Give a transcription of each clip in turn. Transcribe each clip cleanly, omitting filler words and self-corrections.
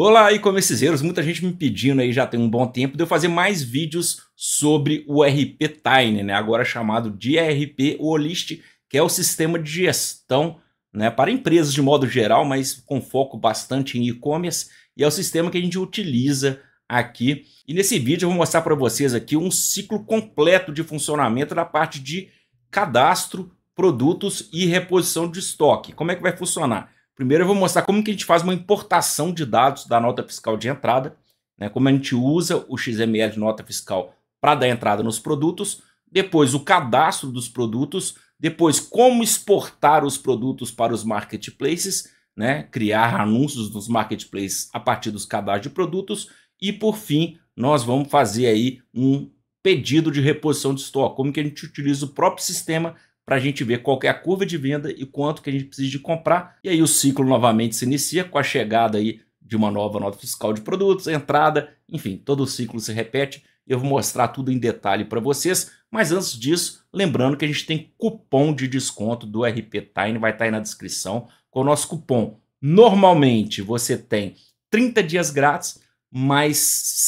Olá aí, comerciseiros, muita gente me pedindo aí já tem um bom tempo de eu fazer mais vídeos sobre o ERP Tiny, né? Agora chamado de ERP Olist, que é o sistema de gestão, né, para empresas de modo geral, mas com foco bastante em e-commerce, e é o sistema que a gente utiliza aqui. E nesse vídeo eu vou mostrar para vocês aqui um ciclo completo de funcionamento da parte de cadastro, produtos e reposição de estoque. Como é que vai funcionar? Primeiro eu vou mostrar como que a gente faz uma importação de dados da nota fiscal de entrada, né? Como a gente usa o XML de nota fiscal para dar entrada nos produtos, depois o cadastro dos produtos, depois como exportar os produtos para os marketplaces, né? Criar anúncios nos marketplaces a partir dos cadastros de produtos e, por fim, nós vamos fazer aí um pedido de reposição de estoque, como que a gente utiliza o próprio sistema para a gente ver qual que é a curva de venda e quanto que a gente precisa de comprar. E aí o ciclo novamente se inicia com a chegada aí de uma nova nota fiscal de produtos, entrada, enfim, todo o ciclo se repete. Eu vou mostrar tudo em detalhe para vocês, mas antes disso, lembrando que a gente tem cupom de desconto do ERP Tiny, vai estar aí na descrição. Com o nosso cupom, normalmente você tem 30 dias grátis, mais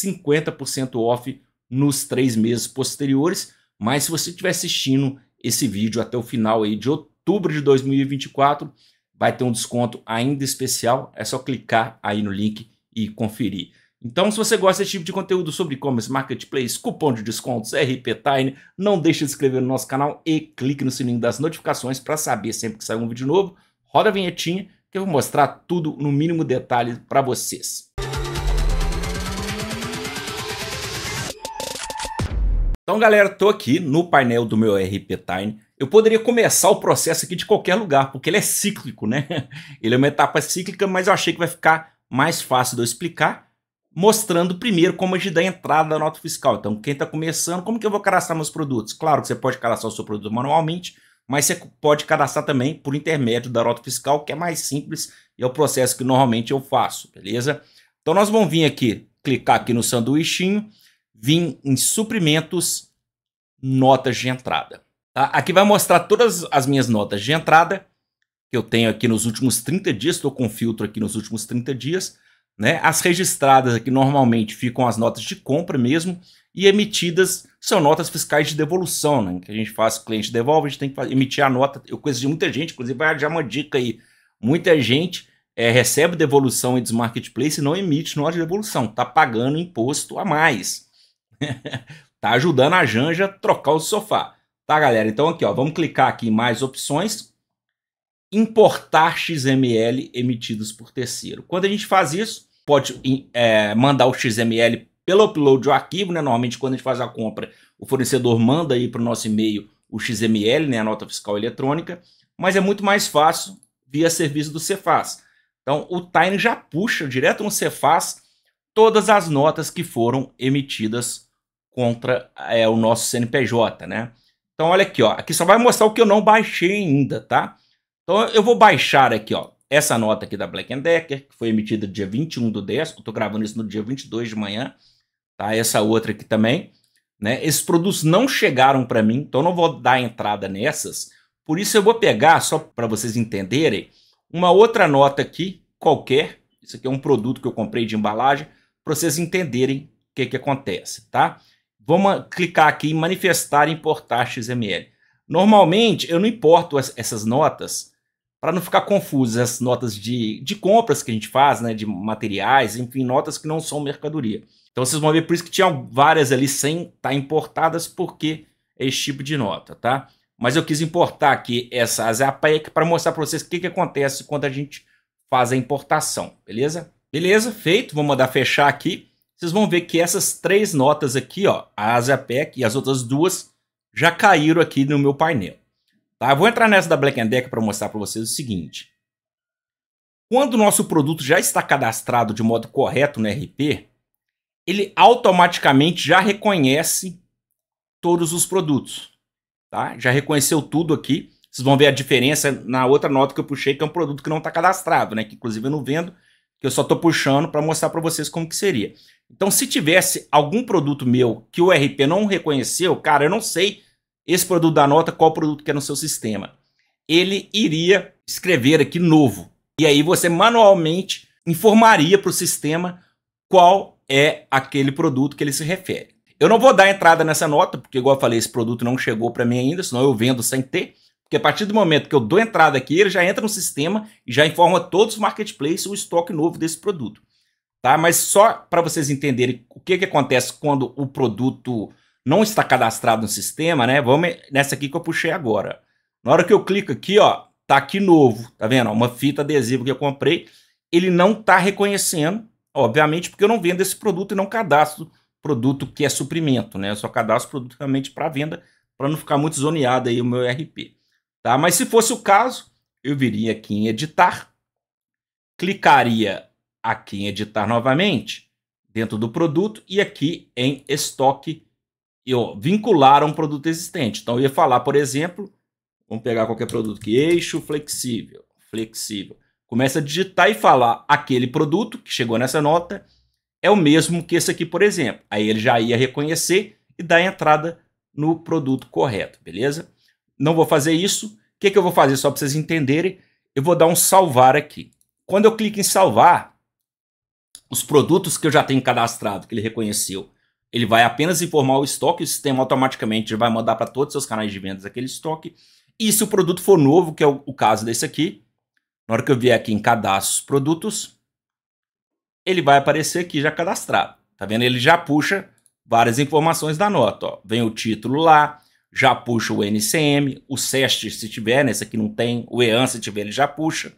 50% off nos 3 meses posteriores, mas se você estiver assistindo esse vídeo até o final aí de outubro de 2024, vai ter um desconto ainda especial, é só clicar aí no link e conferir. Então, se você gosta desse tipo de conteúdo sobre e-commerce, marketplace, cupom de descontos, ERP Tiny, não deixe de se inscrever no nosso canal e clique no sininho das notificações para saber sempre que sair um vídeo novo. Roda a vinhetinha que eu vou mostrar tudo no mínimo detalhe para vocês. Então, galera, estou aqui no painel do meu ERP Tiny. Eu poderia começar o processo aqui de qualquer lugar, porque ele é cíclico, né? Ele é uma etapa cíclica, mas eu achei que vai ficar mais fácil de eu explicar, mostrando primeiro como a gente dá a entrada da nota fiscal. Então, quem está começando, como que eu vou cadastrar meus produtos? Claro que você pode cadastrar o seu produto manualmente, mas você pode cadastrar também por intermédio da nota fiscal, que é mais simples e é o processo que normalmente eu faço, beleza? Então, nós vamos vir aqui, clicar aqui no sanduichinho, vim em suprimentos, notas de entrada. Tá? Aqui vai mostrar todas as minhas notas de entrada que eu tenho aqui nos últimos 30 dias. Estou com um filtro aqui nos últimos 30 dias. Né? As registradas aqui normalmente ficam as notas de compra mesmo e emitidas são notas fiscais de devolução. Né? Que a gente faz, o cliente devolve, a gente tem que emitir a nota. Eu conheço de muita gente, inclusive vai já uma dica aí. Muita gente recebe devolução em marketplace e não emite nota de devolução. Está pagando imposto a mais. Tá ajudando a Janja a trocar o sofá, tá, galera? Então aqui, ó, vamos clicar aqui em mais opções, importar XML emitidos por terceiro. Quando a gente faz isso, pode mandar o XML pelo upload do arquivo, né? Normalmente quando a gente faz a compra, o fornecedor manda aí para o nosso e-mail o XML, né? A nota fiscal eletrônica, mas é muito mais fácil via serviço do SEFAZ. Então o Tiny já puxa direto no SEFAZ todas as notas que foram emitidas contra o nosso CNPJ, né? Então olha aqui, ó, aqui só vai mostrar o que eu não baixei ainda, tá? Então eu vou baixar aqui, ó, essa nota aqui da Black & Decker, que foi emitida dia 21/10, eu tô gravando isso no dia 22 de manhã, tá? Essa outra aqui também, né? Esses produtos não chegaram para mim, então eu não vou dar entrada nessas, por isso eu vou pegar, só para vocês entenderem, uma outra nota aqui, qualquer, isso aqui é um produto que eu comprei de embalagem, para vocês entenderem o que acontece, tá? Vamos clicar aqui em manifestar e importar XML. Normalmente eu não importo essas notas para não ficar confuso, as notas de compras que a gente faz, né, de materiais, enfim, notas que não são mercadoria. Então vocês vão ver por isso que tinha várias ali sem estar importadas, porque é esse tipo de nota, tá? Mas eu quis importar aqui essa APEC para mostrar para vocês o que acontece quando a gente faz a importação, beleza? Beleza, feito. Vou mandar fechar aqui. Vocês vão ver que essas 3 notas aqui, ó, a APEC e as outras 2 já caíram aqui no meu painel. Tá? Eu vou entrar nessa da Black & Decker para mostrar para vocês o seguinte. Quando o nosso produto já está cadastrado de modo correto no ERP, ele automaticamente já reconhece todos os produtos. Tá? Já reconheceu tudo aqui. Vocês vão ver a diferença na outra nota que eu puxei, que é um produto que não está cadastrado, né? Que inclusive eu não vendo, que eu só estou puxando para mostrar para vocês como que seria. Então, se tivesse algum produto meu que o ERP não reconheceu, cara, eu não sei esse produto da nota, qual produto que é no seu sistema. Ele iria escrever aqui novo. E aí você manualmente informaria para o sistema qual é aquele produto que ele se refere. Eu não vou dar entrada nessa nota, porque igual eu falei, esse produto não chegou para mim ainda, senão eu vendo sem ter. Porque a partir do momento que eu dou entrada aqui, ele já entra no sistema e já informa todos os marketplaces o estoque novo desse produto. Tá? Mas só para vocês entenderem o que acontece quando o produto não está cadastrado no sistema, né? Vamos nessa aqui que eu puxei agora. Na hora que eu clico aqui, ó, tá aqui novo, tá vendo? Uma fita adesiva que eu comprei, ele não tá reconhecendo, obviamente, porque eu não vendo esse produto e não cadastro produto que é suprimento, né? Eu só cadastro produto realmente para venda, para não ficar muito zoneado aí o meu ERP. Tá? Mas se fosse o caso, eu viria aqui em editar, clicaria aqui em editar novamente, dentro do produto, e aqui em estoque, eu vincular a um produto existente. Então eu ia falar, por exemplo, vamos pegar qualquer produto que eixo flexível, Começa a digitar e falar aquele produto que chegou nessa nota, é o mesmo que esse aqui, por exemplo. Aí ele já ia reconhecer e dar entrada no produto correto, beleza? Não vou fazer isso. O que eu vou fazer só para vocês entenderem? Eu vou dar um salvar aqui. Quando eu clico em salvar, os produtos que eu já tenho cadastrado, que ele reconheceu, ele vai apenas informar o estoque, o sistema automaticamente vai mandar para todos os seus canais de vendas aquele estoque. E se o produto for novo, que é o caso desse aqui, na hora que eu vier aqui em cadastros produtos, ele vai aparecer aqui já cadastrado, tá vendo? Ele já puxa várias informações da nota, ó. Vem o título lá, já puxa o NCM, o CEST se tiver, né? Esse aqui não tem, o EAN se tiver ele já puxa.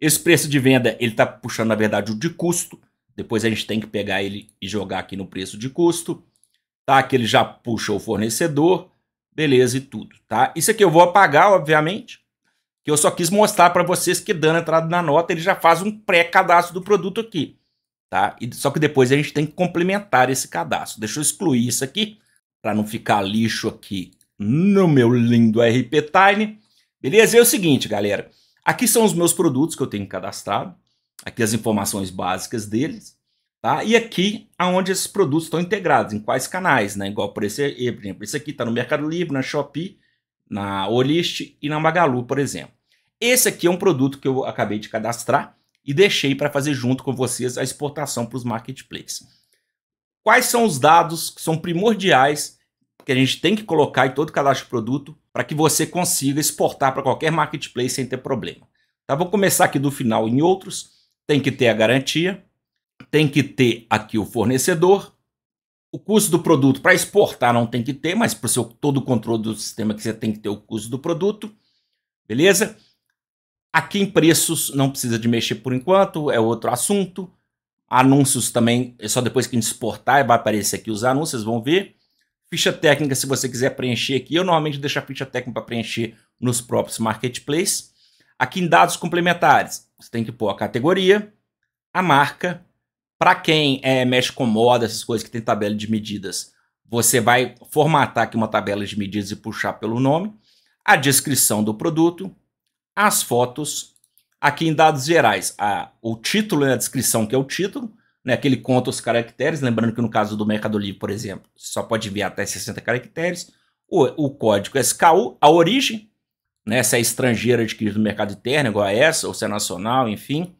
Esse preço de venda, ele tá puxando na verdade o de custo, depois a gente tem que pegar ele e jogar aqui no preço de custo, tá? Aqui ele já puxa o fornecedor, beleza e tudo, tá? Isso aqui eu vou apagar, obviamente, que eu só quis mostrar para vocês que dando entrada na nota ele já faz um pré-cadastro do produto aqui. Tá? Só que depois a gente tem que complementar esse cadastro. Deixa eu excluir isso aqui, para não ficar lixo aqui no meu lindo ERP Tiny. Beleza? E é o seguinte, galera. Aqui são os meus produtos que eu tenho cadastrado. Aqui as informações básicas deles. Tá? E aqui aonde esses produtos estão integrados, em quais canais. Né? Igual por exemplo, esse aqui está no Mercado Livre, na Shopee, na Olist e na Magalu, por exemplo. Esse aqui é um produto que eu acabei de cadastrar e deixei para fazer junto com vocês a exportação para os marketplaces. Quais são os dados que são primordiais que a gente tem que colocar em todo cadastro de produto para que você consiga exportar para qualquer marketplace sem ter problema? Tá, vou começar aqui do final em outros. Tem que ter a garantia, tem que ter aqui o fornecedor, o custo do produto para exportar não tem que ter, mas para o seu todo o controle do sistema que você tem que ter o custo do produto, beleza? Aqui em preços não precisa de mexer por enquanto, é outro assunto. Anúncios também, é só depois que a gente exportar, vai aparecer aqui os anúncios, vão ver. Ficha técnica, se você quiser preencher aqui, eu normalmente deixo a ficha técnica para preencher nos próprios marketplaces. Aqui em dados complementares, você tem que pôr a categoria, a marca. Para quem mexe com moda, essas coisas que tem tabela de medidas, você vai formatar aqui uma tabela de medidas e puxar pelo nome. A descrição do produto. As fotos, aqui em dados gerais, o título e a descrição, que é o título, né, que ele conta os caracteres, lembrando que no caso do Mercado Livre, por exemplo, só pode enviar até 60 caracteres, o código SKU, a origem, né, se é estrangeira adquirida no mercado interno, igual a essa, ou se é nacional, enfim,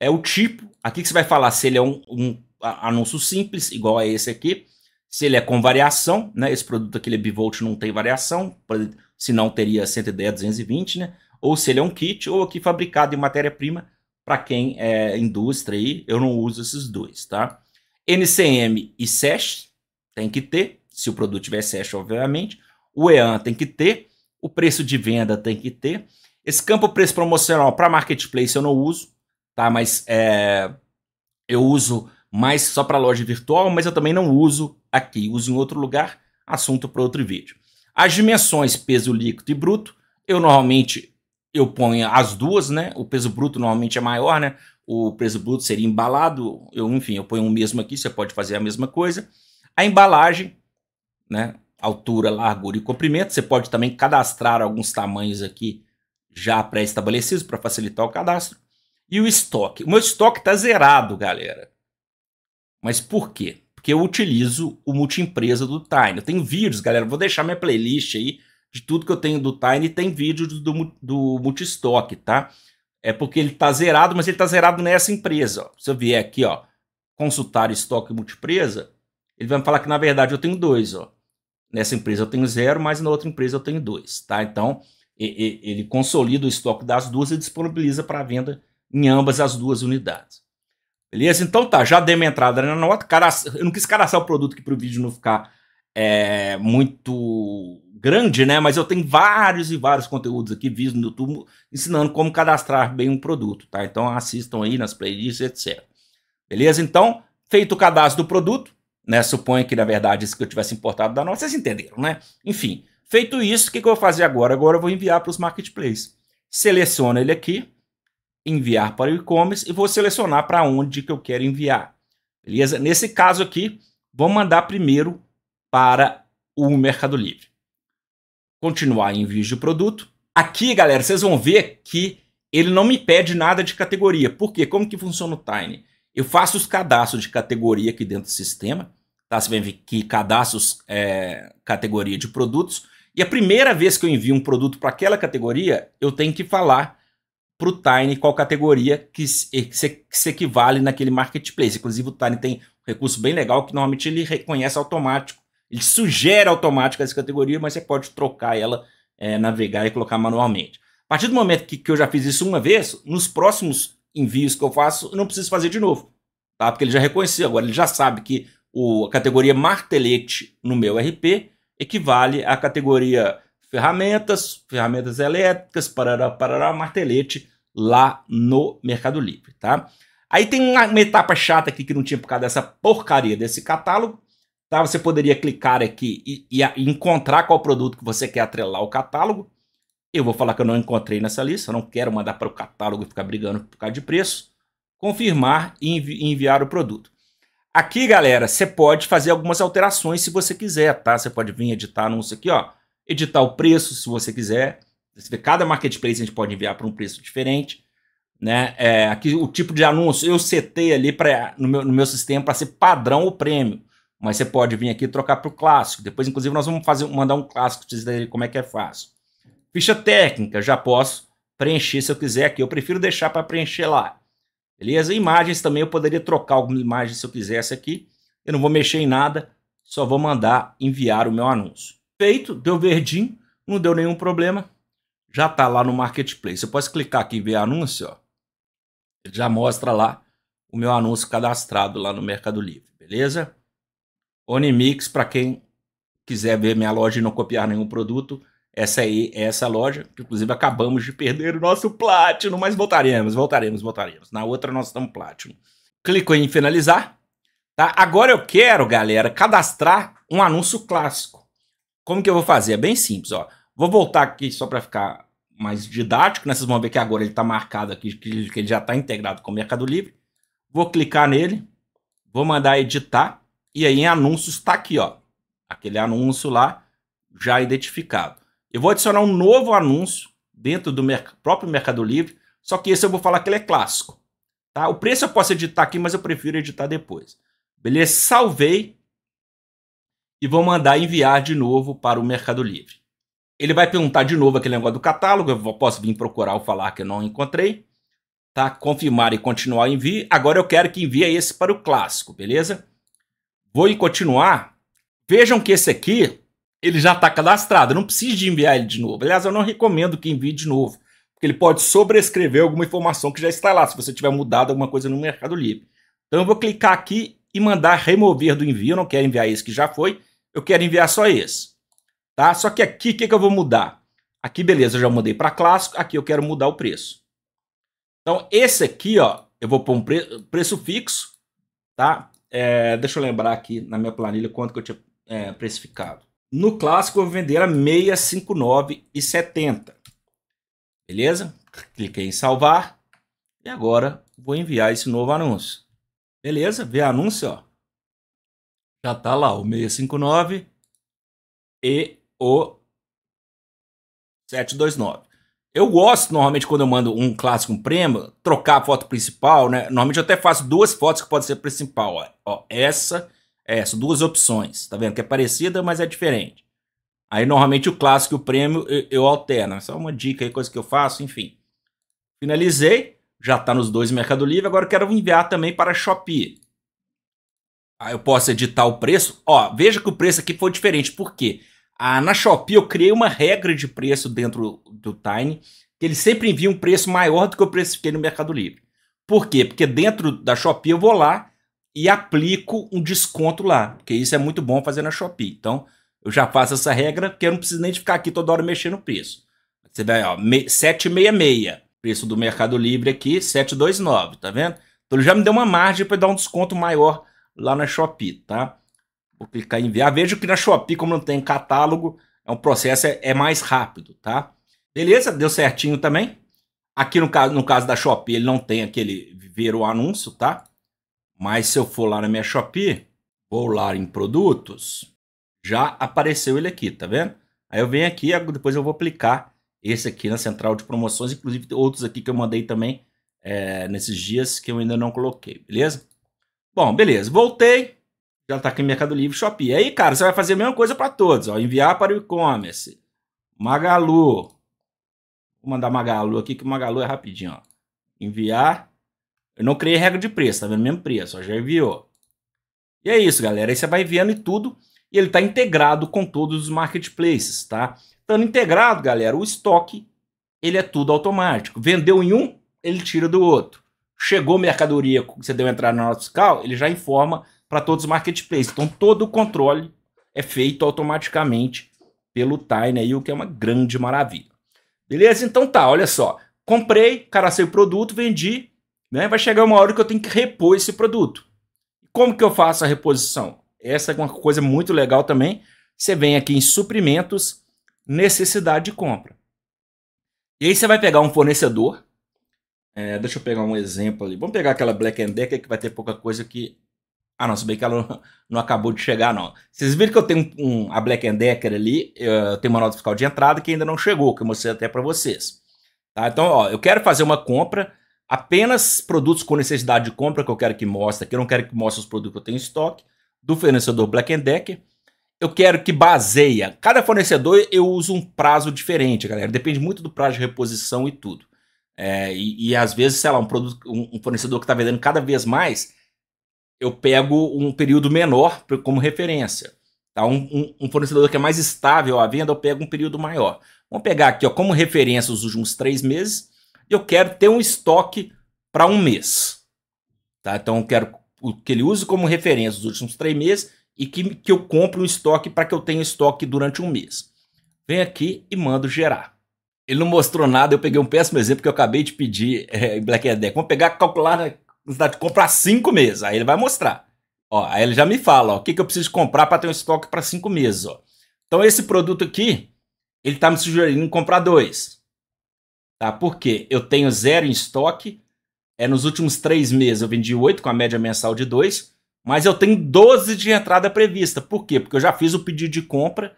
é o tipo, aqui que você vai falar se ele é um anúncio simples, igual a esse aqui, se ele é com variação, né, esse produto aqui, ele é bivolt, não tem variação, se não teria 110, 220, né, ou se ele é um kit, ou aqui fabricado em matéria-prima, para quem é indústria aí, eu não uso esses dois, tá? NCM e CEST tem que ter, se o produto tiver CEST, obviamente. O EAN tem que ter, o preço de venda tem que ter. Esse campo preço promocional para marketplace eu não uso, tá? Mas eu uso mais só para loja virtual, mas eu também não uso aqui, uso em outro lugar, assunto para outro vídeo. As dimensões peso líquido e bruto, eu normalmente... eu ponho as duas, né? O peso bruto normalmente é maior, né? O peso bruto seria embalado. Enfim, eu ponho o mesmo aqui, você pode fazer a mesma coisa. A embalagem, né? Altura, largura e comprimento. Você pode também cadastrar alguns tamanhos aqui já pré-estabelecidos para facilitar o cadastro. E o estoque. O meu estoque está zerado, galera. Mas por quê? Porque eu utilizo o multiempresa do Tiny. Eu tenho vídeos, galera. Vou deixar minha playlist aí. De tudo que eu tenho do Tiny, tem vídeo do multi-estoque, tá? É porque ele está zerado, mas ele está zerado nessa empresa. Ó. Se eu vier aqui, ó, consultar estoque multipresa, ele vai me falar que, na verdade, eu tenho 2. Ó. Nessa empresa eu tenho 0, mas na outra empresa eu tenho 2. Tá? Então, ele consolida o estoque das duas e disponibiliza para venda em ambas as duas unidades. Beleza? Então tá, já dei minha entrada na nota. Eu não quis cadastrar o produto aqui para o vídeo não ficar muito grande, né? Mas eu tenho vários e vários conteúdos aqui, vídeos no YouTube, ensinando como cadastrar bem um produto, tá? Então assistam aí nas playlists, etc. Beleza? Então, feito o cadastro do produto, né? Suponho que, na verdade, isso que eu tivesse importado da nota, vocês entenderam, né? Enfim, feito isso, o que eu vou fazer agora? Agora eu vou enviar para os marketplaces. Seleciono ele aqui, enviar para o e-commerce e vou selecionar para onde que eu quero enviar. Beleza? Nesse caso aqui, vou mandar primeiro para o Mercado Livre. Continuar envio de produto. Aqui, galera, vocês vão ver que ele não me pede nada de categoria. Por quê? Como que funciona o Tiny? Eu faço os cadastros de categoria aqui dentro do sistema. Tá? Você vai ver que cadastros categoria de produtos. E a primeira vez que eu envio um produto para aquela categoria, eu tenho que falar para o Tiny qual categoria que se equivale naquele marketplace. Inclusive, o Tiny tem um recurso bem legal que normalmente ele reconhece automático. Ele sugere automático essa categoria, mas você pode trocar ela, navegar e colocar manualmente. A partir do momento que eu já fiz isso uma vez, nos próximos envios que eu faço, eu não preciso fazer de novo, tá? Porque ele já reconheceu. Agora ele já sabe que a categoria martelete no meu RP equivale à categoria ferramentas elétricas, parará, martelete lá no Mercado Livre, tá? Aí tem uma etapa chata aqui que não tinha por causa dessa porcaria desse catálogo. Tá, você poderia clicar aqui e encontrar qual produto que você quer atrelar ao catálogo. Eu vou falar que eu não encontrei nessa lista, eu não quero mandar para o catálogo e ficar brigando por causa de preço. Confirmar e enviar o produto. Aqui, galera, você pode fazer algumas alterações se você quiser, tá? Você pode vir editar anúncio aqui, ó. Editar o preço se você quiser. Cada marketplace a gente pode enviar para um preço diferente, né? Aqui o tipo de anúncio eu setei ali no meu sistema para ser padrão ou prêmio. Mas você pode vir aqui e trocar para o clássico. Depois, inclusive, nós vamos mandar um clássico para vocês verem como é que é fácil. Ficha técnica, já posso preencher se eu quiser aqui. Eu prefiro deixar para preencher lá. Beleza? Imagens também, eu poderia trocar alguma imagem se eu quisesse aqui. Eu não vou mexer em nada, só vou mandar enviar o meu anúncio. Feito, deu verdinho, não deu nenhum problema. Já está lá no Marketplace. Eu posso clicar aqui e ver anúncio, ó. Ele já mostra lá o meu anúncio cadastrado lá no Mercado Livre. Beleza? Onimix, para quem quiser ver minha loja e não copiar nenhum produto, essa aí é essa loja. Inclusive, acabamos de perder o nosso Platinum, mas voltaremos. Na outra, nós estamos Platinum. Clico em finalizar. Tá? Agora eu quero, galera, cadastrar um anúncio clássico. Como que eu vou fazer? É bem simples. Ó. Vou voltar aqui só para ficar mais didático. Né? Vocês vão ver que agora ele está marcado aqui, que ele já está integrado com o Mercado Livre. Vou clicar nele. Vou mandar editar. E aí em anúncios está aqui, ó, aquele anúncio lá já identificado. Eu vou adicionar um novo anúncio dentro do próprio Mercado Livre, só que esse eu vou falar que ele é clássico. Tá? O preço eu posso editar aqui, mas eu prefiro editar depois. Beleza? Salvei e vou mandar enviar de novo para o Mercado Livre. Ele vai perguntar de novo aquele negócio do catálogo, eu posso vir procurar ou falar que eu não encontrei. Tá? Confirmar e continuar o envio. Agora eu quero que envie esse para o clássico, beleza? Vou em continuar. Vejam que esse aqui, ele já está cadastrado. Eu não preciso de enviar ele de novo. Aliás, eu não recomendo que envie de novo, porque ele pode sobrescrever alguma informação que já está lá, se você tiver mudado alguma coisa no Mercado Livre. Então eu vou clicar aqui e mandar remover do envio. Eu não quero enviar esse que já foi. Eu quero enviar só esse. Tá? Só que aqui, o que eu vou mudar? Aqui, beleza, eu já mudei para clássico. Aqui eu quero mudar o preço. Então esse aqui, ó, eu vou pôr um preço fixo. Tá? Deixa eu lembrar aqui na minha planilha quanto que eu tinha precificado. No clássico eu vou vender a R$ 659,70. Beleza? Cliquei em salvar. E agora vou enviar esse novo anúncio. Beleza? Vê anúncio, ó. Já tá lá o 659 e o 729. Eu gosto, normalmente, quando eu mando um clássico, um prêmio, trocar a foto principal, né? Normalmente eu até faço duas fotos que podem ser principal, ó. Ó, essa, duas opções, tá vendo? Que é parecida, mas é diferente. Aí, normalmente, o clássico e o prêmio eu alterno. Essa é uma dica aí, coisa que eu faço, enfim. Finalizei, já está nos dois Mercado Livre, agora eu quero enviar também para a Shopee. Aí eu posso editar o preço. Ó, veja que o preço aqui foi diferente, por quê? Na Shopee eu criei uma regra de preço dentro do Tiny, que ele sempre envia um preço maior do que eu precifiquei no Mercado Livre. Por quê? Porque dentro da Shopee eu vou lá e aplico um desconto lá, porque isso é muito bom fazer na Shopee. Então, eu já faço essa regra, porque eu não preciso nem de ficar aqui toda hora mexendo o preço. Você vai, ó, 7,66. Preço do Mercado Livre aqui, 7,29, tá vendo? Então, ele já me deu uma margem para dar um desconto maior lá na Shopee, tá? Vou clicar em enviar. Vejo que na Shopee, como não tem catálogo, é um processo é mais rápido, tá? Beleza, deu certinho também. Aqui no caso da Shopee, ele não tem aquele ver o anúncio, tá? Mas se eu for lá na minha Shopee, vou lá em produtos, já apareceu ele aqui, tá vendo? Aí eu venho aqui, depois eu vou aplicar esse aqui na central de promoções, inclusive tem outros aqui que eu mandei também nesses dias que eu ainda não coloquei, beleza? Bom, beleza, voltei, já tá aqui Mercado Livre, Shopee. Aí, cara, você vai fazer a mesma coisa para todos, ó, enviar para o e-commerce, Magalu. Vou mandar Magalu aqui, que o Magalu é rapidinho, ó. Enviar. Eu não criei regra de preço, tá vendo? Mesmo preço, ó, já enviou. E é isso, galera. Aí você vai enviando e tudo. E ele tá integrado com todos os marketplaces, tá? Estando integrado, galera, o estoque, ele é tudo automático. Vendeu em um, ele tira do outro. Chegou mercadoria, você deu entrada na nota fiscal, ele já informa para todos os marketplaces. Então, todo o controle é feito automaticamente pelo Tiny aí, o que é uma grande maravilha. Beleza? Então tá, olha só. Comprei, caracei o produto, vendi, né? Vai chegar uma hora que eu tenho que repor esse produto. Como que eu faço a reposição? Essa é uma coisa muito legal também. Você vem aqui em suprimentos, necessidade de compra. E aí você vai pegar um fornecedor. Deixa eu pegar um exemplo ali. Vamos pegar aquela Black & Decker que vai ter pouca coisa que... Ah, não, se bem que ela não acabou de chegar, não. Vocês viram que eu tenho a Black & Decker ali, eu tenho uma nota fiscal de entrada que ainda não chegou, que eu mostrei até para vocês. Tá? Então, ó, eu quero fazer uma compra, apenas produtos com necessidade de compra que eu quero que mostre, que eu não quero que mostre os produtos que eu tenho em estoque, do fornecedor Black & Decker. Eu quero que baseia. Cada fornecedor eu uso um prazo diferente, galera. Depende muito do prazo de reposição e tudo. E às vezes, sei lá, um fornecedor que está vendendo cada vez mais... eu pego um período menor como referência. Tá? Um fornecedor que é mais estável à venda, eu pego um período maior. Vamos pegar aqui, ó, como referência os últimos 3 meses, eu quero ter um estoque para 1 mês. Tá? Então, eu quero que ele use como referência os últimos 3 meses e que eu compre um estoque para que eu tenha estoque durante 1 mês. Vem aqui e mando gerar. Ele não mostrou nada, eu peguei um péssimo exemplo que eu acabei de pedir em Black & Decker. Vamos pegar, calcular... necessidade de comprar 5 meses, aí ele vai mostrar. Ó, aí ele já me fala, ó, o que, que eu preciso comprar para ter um estoque para 5 meses. Ó. Então esse produto aqui, ele está me sugerindo comprar 2. Tá? Por quê? Eu tenho 0 em estoque, nos últimos 3 meses eu vendi 8 com a média mensal de 2, mas eu tenho 12 de entrada prevista. Por quê? Porque eu já fiz o pedido de compra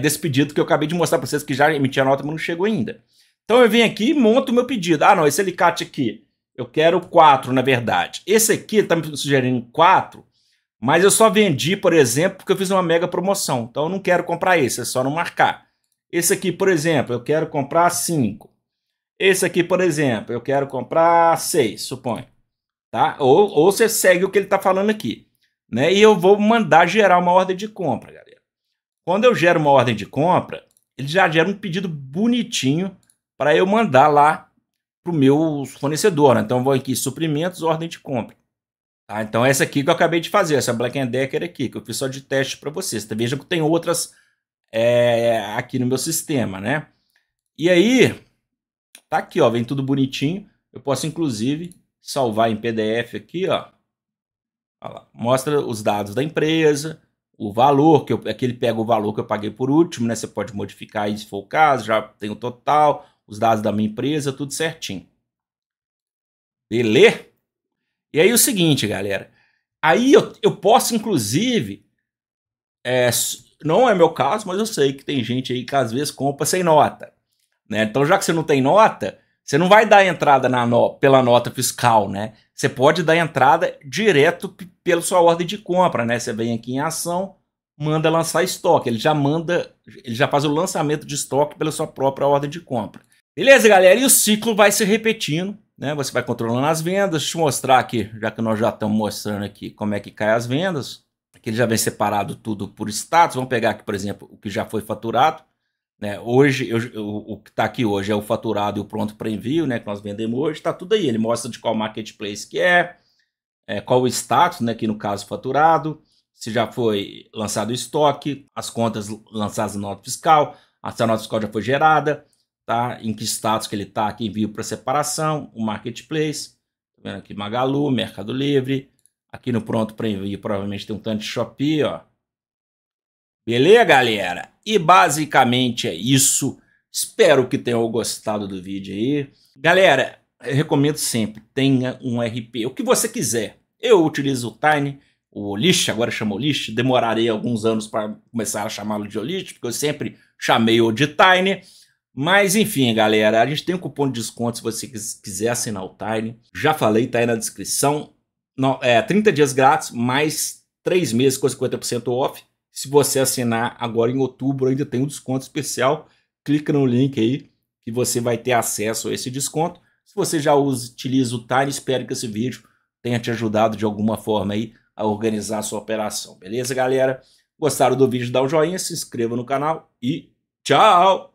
desse pedido que eu acabei de mostrar para vocês, que já emiti a nota, mas não chegou ainda. Então eu venho aqui e monto o meu pedido. Ah, não, esse alicate aqui, eu quero 4, na verdade. Esse aqui está me sugerindo 4, mas eu só vendi, por exemplo, porque eu fiz uma mega promoção. Então, eu não quero comprar esse, é só não marcar. Esse aqui, por exemplo, eu quero comprar 5. Esse aqui, por exemplo, eu quero comprar 6, suponho. Tá? Ou você segue o que ele está falando aqui. Né? E eu vou mandar gerar uma ordem de compra, galera. Quando eu gero uma ordem de compra, ele já gera um pedido bonitinho para eu mandar lá para o meu fornecedor, né? Então eu vou aqui suprimentos, ordem de compra. Tá? Então essa aqui que eu acabei de fazer, essa Black & Decker aqui, que eu fiz só de teste para vocês. Tá? Veja que tem outras aqui no meu sistema, né? E aí, tá aqui, ó, vem tudo bonitinho. Eu posso inclusive salvar em PDF aqui, ó. Olha lá, mostra os dados da empresa, o valor, aqui ele pega o valor que eu paguei por último, né? Você pode modificar aí se for o caso, já tem o total... os dados da minha empresa, tudo certinho. Beleza? E aí o seguinte, galera. Aí eu posso, inclusive... não é meu caso, mas eu sei que tem gente aí que às vezes compra sem nota. Né? Então, já que você não tem nota, você não vai dar entrada pela nota fiscal, né? Você pode dar entrada direto pela sua ordem de compra, né? Você vem aqui em ação, manda lançar estoque. Ele já faz o lançamento de estoque pela sua própria ordem de compra. Beleza, galera? E o ciclo vai se repetindo, né? Você vai controlando as vendas. Deixa eu mostrar aqui, já que nós já estamos mostrando aqui como é que cai as vendas. Aqui ele já vem separado tudo por status. Vamos pegar aqui, por exemplo, o que já foi faturado, né? Hoje, o que está aqui hoje é o faturado e o pronto para envio, né? Que nós vendemos hoje, está tudo aí. Ele mostra de qual marketplace que é qual o status, né? Aqui no caso, faturado. Se já foi lançado o estoque, as contas lançadas na nota fiscal, a nota fiscal já foi gerada, tá? Em que status que ele está aqui, envio para separação, o marketplace, tá vendo aqui Magalu, Mercado Livre, aqui no pronto para envio provavelmente tem um tanto de Shopee, ó. Beleza, galera? E basicamente é isso, espero que tenham gostado do vídeo aí. Galera, eu recomendo sempre, tenha um RP, o que você quiser, eu utilizo o Tiny, o Olist, agora chama Olist, demorarei alguns anos para começar a chamá-lo de Olist, porque eu sempre chamei o de Tiny, mas enfim, galera, a gente tem um cupom de desconto se você quiser assinar o Tiny, já falei, tá aí na descrição, não, 30 dias grátis, mais 3 meses com 50% off, se você assinar agora em outubro, ainda tem um desconto especial, clica no link aí, que você vai ter acesso a esse desconto, se você já utiliza o Tiny, espero que esse vídeo tenha te ajudado de alguma forma aí, a organizar a sua operação. Beleza, galera? Gostaram do vídeo? Dá um joinha, se inscreva no canal e tchau!